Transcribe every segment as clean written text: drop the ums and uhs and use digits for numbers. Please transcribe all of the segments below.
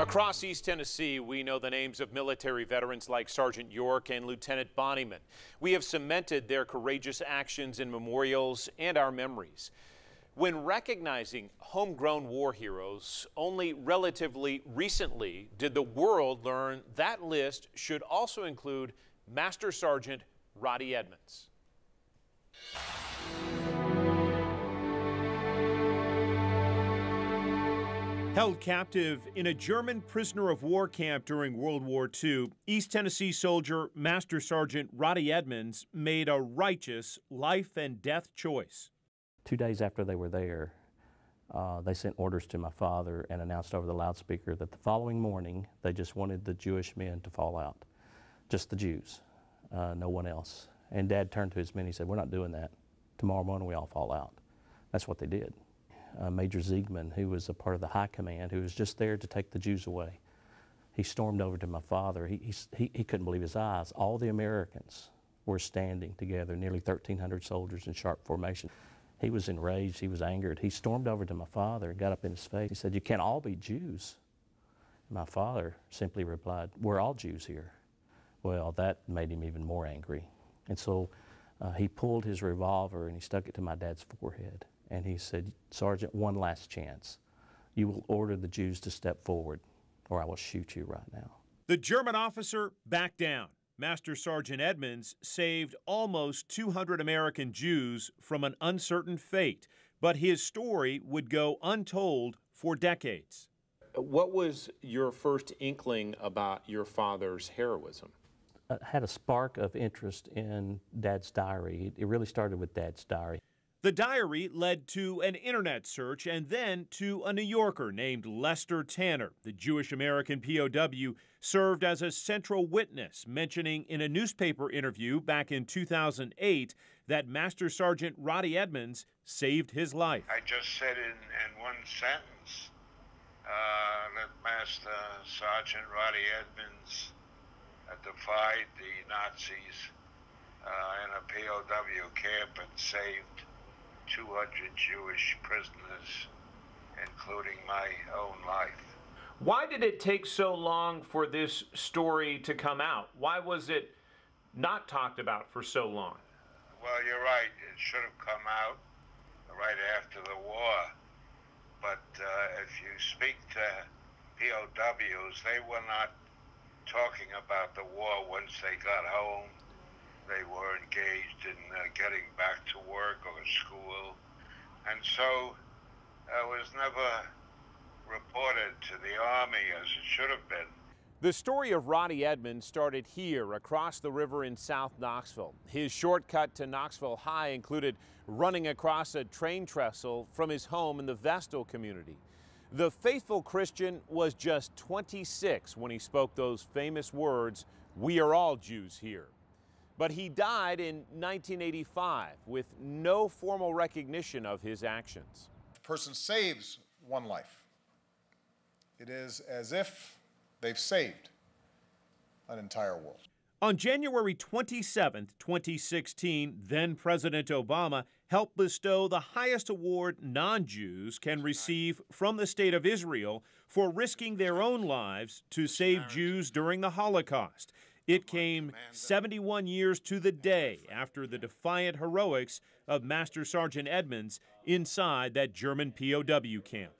Across East Tennessee, we know the names of military veterans like Sergeant York and Lieutenant Bonnyman. We have cemented their courageous actions in memorials and our memories. When recognizing homegrown war heroes, only relatively recently did the world learn that list should also include Master Sergeant Roddie Edmonds. Held captive in a German prisoner of war camp during World War II, East Tennessee soldier Master Sergeant Roddie Edmonds made a righteous life and death choice. 2 days after they were there, they sent orders to my father and announced over the loudspeaker that the following morning they just wanted the Jewish men to fall out, just the Jews, no one else. And Dad turned to his men and he said, "We're not doing that. Tomorrow morning we all fall out." That's what they did. Major Ziegman, who was a part of the high command, who was just there to take the Jews away. He stormed over to my father. He couldn't believe his eyes. All the Americans were standing together, nearly 1,300 soldiers in sharp formation. He was enraged. He was angered. He stormed over to my father and got up in his face. He said, "You can't all be Jews." My father simply replied, "We're all Jews here." Well, that made him even more angry. And so he pulled his revolver and he stuck it to my dad's forehead. And he said, "Sergeant, one last chance. You will order the Jews to step forward, or I will shoot you right now." The German officer backed down. Master Sergeant Edmonds saved almost 200 American Jews from an uncertain fate, but his story would go untold for decades. What was your first inkling about your father's heroism? I had a spark of interest in Dad's diary. It really started with Dad's diary. The diary led to an internet search and then to a New Yorker named Lester Tanner. The Jewish-American POW served as a central witness, mentioning in a newspaper interview back in 2008 that Master Sergeant Roddie Edmonds saved his life. I just said in one sentence that Master Sergeant Roddie Edmonds defied the Nazis in a POW camp and saved 200 Jewish prisoners, including my own life. Why did it take so long for this story to come out? Why was it not talked about for so long? Well, you're right. It should have come out right after the war. But if you speak to POWs, they were not talking about the war once they got home. They were engaged in getting back to work or school, and so it was never reported to the Army as it should have been. The story of Roddie Edmonds started here across the river in South Knoxville. His shortcut to Knoxville High included running across a train trestle from his home in the Vestal community. The faithful Christian was just 26 when he spoke those famous words, "We are all Jews here." But he died in 1985 with no formal recognition of his actions. A person saves one life. It is as if they've saved an entire world. On January 27, 2016, then-President Obama helped bestow the highest award non-Jews can receive from the State of Israel for risking their own lives to save Jews during the Holocaust. It came 71 years to the day after the defiant heroics of Master Sergeant Edmonds inside that German POW camp.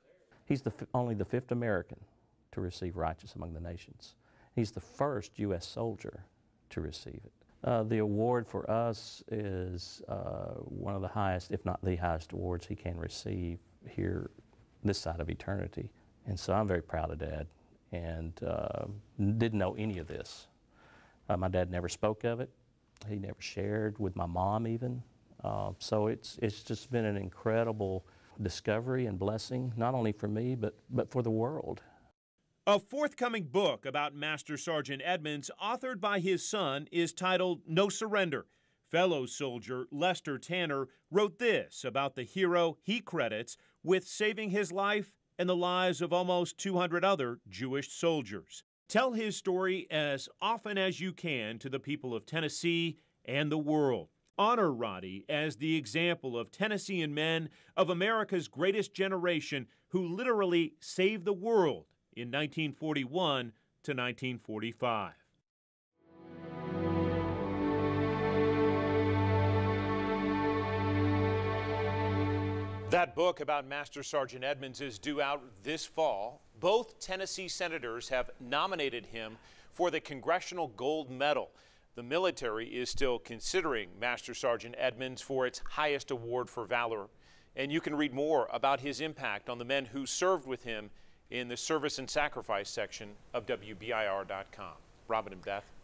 He's only the fifth American to receive Righteous Among the Nations. He's the first U.S. soldier to receive it. The award for us is one of the highest, if not the highest awards he can receive here this side of eternity. And so I'm very proud of Dad and didn't know any of this. My dad never spoke of it. He never shared with my mom even. So it's just been an incredible discovery and blessing, not only for me, but for the world. A forthcoming book about Master Sergeant Edmonds, authored by his son, is titled No Surrender. Fellow soldier Lester Tanner wrote this about the hero he credits with saving his life and the lives of almost 200 other Jewish soldiers. Tell his story as often as you can to the people of Tennessee and the world. Honor Roddie as the example of Tennessean men of America's greatest generation who literally saved the world in 1941 to 1945. That book about Master Sergeant Edmonds is due out this fall. Both Tennessee senators have nominated him for the Congressional Gold Medal. The military is still considering Master Sergeant Edmonds for its highest award for valor. And you can read more about his impact on the men who served with him in the Service and Sacrifice section of WBIR.com. Robin and Beth.